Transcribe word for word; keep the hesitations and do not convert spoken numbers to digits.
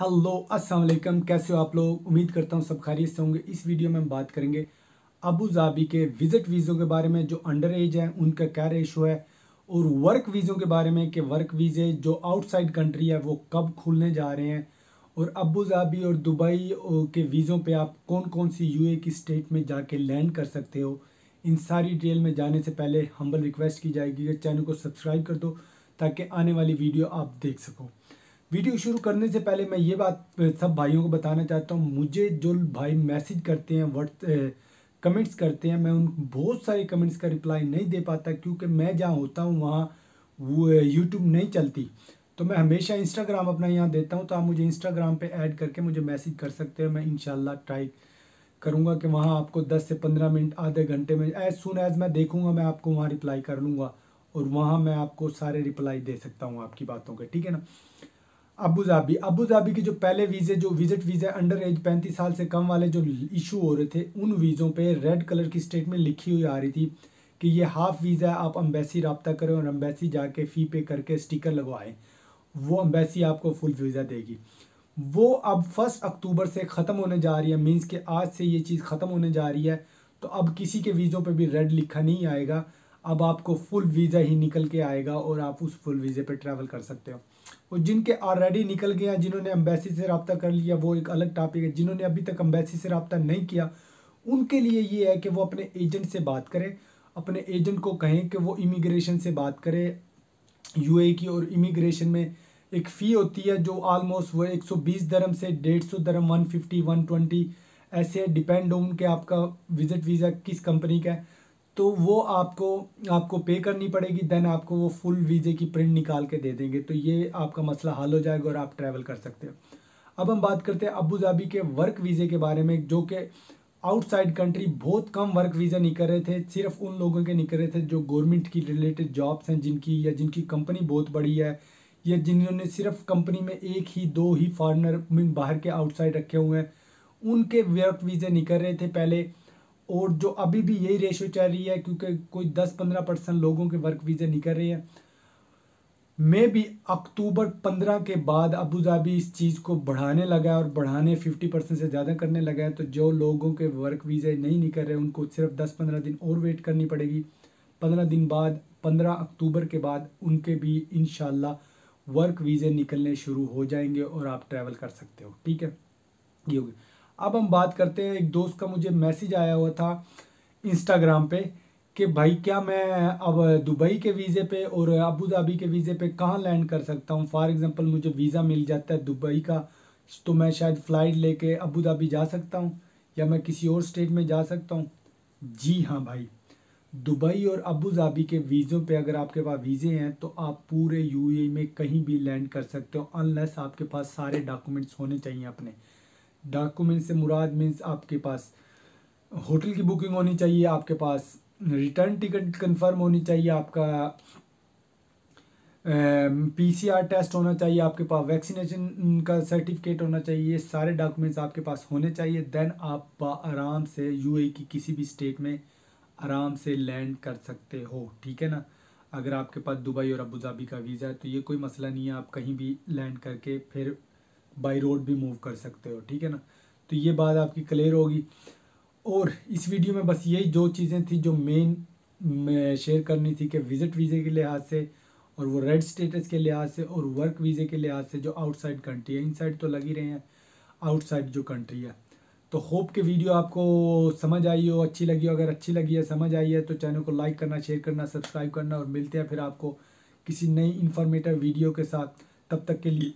Hello अस्सलाम वालेकुम, कैसे हो आप लोग। उम्मीद करता हूँ सब खैरियत से होंगे। इस वीडियो में हम बात करेंगे अबू धाबी के विज़िट वीज़ों के बारे में, जो अंडर एज है उनका क्या रेशो है, और वर्क वीज़ों के बारे में कि वर्क वीज़े जो आउटसाइड कंट्री है वो कब खुलने जा रहे हैं, और अबू धाबी और दुबई के वीज़ों पर आप कौन कौन सी यू ए की स्टेट में जाके लैंड कर सकते हो। इन सारी डिटेल में जाने से पहले हम्बल रिक्वेस्ट की जाएगी कि चैनल को सब्सक्राइब कर दो ताकि आने वाली वीडियो आप देख सको। वीडियो शुरू करने से पहले मैं ये बात सब भाइयों को बताना चाहता हूँ, मुझे जो भाई मैसेज करते हैं, व्हाट्स कमेंट्स करते हैं, मैं उन बहुत सारे कमेंट्स का रिप्लाई नहीं दे पाता क्योंकि मैं जहाँ होता हूँ वहाँ वो यूट्यूब नहीं चलती, तो मैं हमेशा इंस्टाग्राम अपना यहाँ देता हूँ। तो आप मुझे इंस्टाग्राम पे ऐड करके मुझे मैसेज कर सकते हैं। मैं इंशाल्लाह ट्राई करूँगा कि वहाँ आपको दस से पंद्रह मिनट आधे घंटे में एज सुन एज मैं देखूँगा मैं आपको वहाँ रिप्लाई कर लूँगा, और वहाँ मैं आपको सारे रिप्लाई दे सकता हूँ आपकी बातों के, ठीक है ना। अबू धाबी अबू धाबी के जो पहले वीज़े जो विज़िट वीज़ा अंडर एज पैंतीस साल से कम वाले जो इशू हो रहे थे, उन वीज़ों पे रेड कलर की स्टेट में लिखी हुई आ रही थी कि ये हाफ़ वीज़ा है, आप अम्बेसी रब्ता करें और अम्बेसी जाके फ़ी पे करके स्टिकर लगवाएं, वो अम्बेसी आपको फुल वीज़ा देगी। वो अब फर्स्ट अक्टूबर से ख़त्म होने जा रही है, मीन्स कि आज से ये चीज़ ख़त्म होने जा रही है। तो अब किसी के वीज़ों पर भी रेड लिखा नहीं आएगा, अब आपको फुल वीज़ा ही निकल के आएगा और आप उस फुल वीज़े पे ट्रैवल कर सकते हो। और जिनके ऑलरेडी निकल गए हैं, जिन्होंने एम्बेसी से रब्ता कर लिया, वो एक अलग टॉपिक है। जिन्होंने अभी तक एम्बेसी से रब्ता नहीं किया, उनके लिए ये है कि वो अपने एजेंट से बात करें, अपने एजेंट को कहें कि वो इमिग्रेशन से बात करे यूएई की। और इमिग्रेशन में एक फ़ी होती है जो आलमोस्ट वो एक सौ बीस दरम से डेढ़ सौ दरम वन फिफ्टी वन ट्वेंटी ऐसे डिपेंड ऑन कि आपका विज़िट वीज़ा किस कंपनी का है, तो वो आपको आपको पे करनी पड़ेगी। देन आपको वो फुल वीज़े की प्रिंट निकाल के दे देंगे, तो ये आपका मसला हल हो जाएगा और आप ट्रैवल कर सकते हो। अब हम बात करते हैं अबू धाबी के वर्क वीज़े के बारे में, जो कि आउटसाइड कंट्री बहुत कम वर्क वीज़ा निकल रहे थे, सिर्फ उन लोगों के निकल रहे थे जो गवर्नमेंट की रिलेटेड जॉब्स हैं जिनकी, या जिनकी कंपनी बहुत बड़ी है, या जिन्होंने सिर्फ कंपनी में एक ही दो ही फॉरनर मीन बाहर के आउटसाइड रखे हुए हैं, उनके वर्क वीज़े निकल रहे थे पहले। और जो अभी भी यही रेशो चल रही है, क्योंकि कोई दस पंद्रह परसेंट लोगों के वर्क वीज़ा निकल रहे हैं। मे भी अक्टूबर पंद्रह के बाद अबू धाबी इस चीज़ को बढ़ाने लगा है, और बढ़ाने पचास परसेंट से ज़्यादा करने लगा है। तो जो लोगों के वर्क वीज़ा नहीं निकल रहे उनको सिर्फ दस पंद्रह दिन और वेट करनी पड़ेगी। पंद्रह दिन बाद, पंद्रह अक्टूबर के बाद उनके भी इंशाल्लाह वर्क वीज़े निकलने शुरू हो जाएंगे और आप ट्रैवल कर सकते हो, ठीक है, ये हो गया। अब हम बात करते हैं, एक दोस्त का मुझे मैसेज आया हुआ था इंस्टाग्राम पे कि भाई क्या मैं अब दुबई के वीज़े पे और अबू धाबी के वीज़े पे कहाँ लैंड कर सकता हूँ। फॉर एग्जांपल मुझे वीज़ा मिल जाता है दुबई का, तो मैं शायद फ़्लाइट लेके अबू धाबी जा सकता हूँ, या मैं किसी और स्टेट में जा सकता हूँ। जी हाँ भाई, दुबई और अबू धाबी के वीज़ों पर अगर आपके पास वीज़े हैं तो आप पूरे यू ए में कहीं भी लैंड कर सकते हो, अनलेस आपके पास सारे डॉक्यूमेंट्स होने चाहिए। अपने डॉक्यूमेंट से मुराद मीन्स आपके पास होटल की बुकिंग होनी चाहिए, आपके पास रिटर्न टिकट कंफर्म होनी चाहिए, आपका पीसीआर टेस्ट होना चाहिए, आपके पास वैक्सीनेशन का सर्टिफिकेट होना चाहिए, ये सारे डॉक्यूमेंट्स आपके पास होने चाहिए। देन आप आराम से यूएई की किसी भी स्टेट में आराम से लैंड कर सकते हो, ठीक है ना। अगर आपके पास दुबई और अबू धाबी का वीज़ा है तो ये कोई मसला नहीं है, आप कहीं भी लैंड करके फिर बाई रोड भी मूव कर सकते हो, ठीक है ना। तो ये बात आपकी क्लियर होगी। और इस वीडियो में बस यही दो चीज़ें थी जो मेन शेयर करनी थी, कि विज़िट वीज़े के लिहाज से और वो रेड स्टेटस के लिहाज से, और वर्क वीज़े के लिहाज से जो आउटसाइड कंट्री है। इनसाइड तो लग ही रहे हैं, आउटसाइड जो कंट्री है। तो होप कि वीडियो आपको समझ आई हो, अच्छी लगी हो। अगर अच्छी लगी है, समझ आई है, तो चैनल को लाइक करना, शेयर करना, सब्सक्राइब करना, और मिलते हैं फिर आपको किसी नई इन्फॉर्मेटिव वीडियो के साथ। तब तक के लिए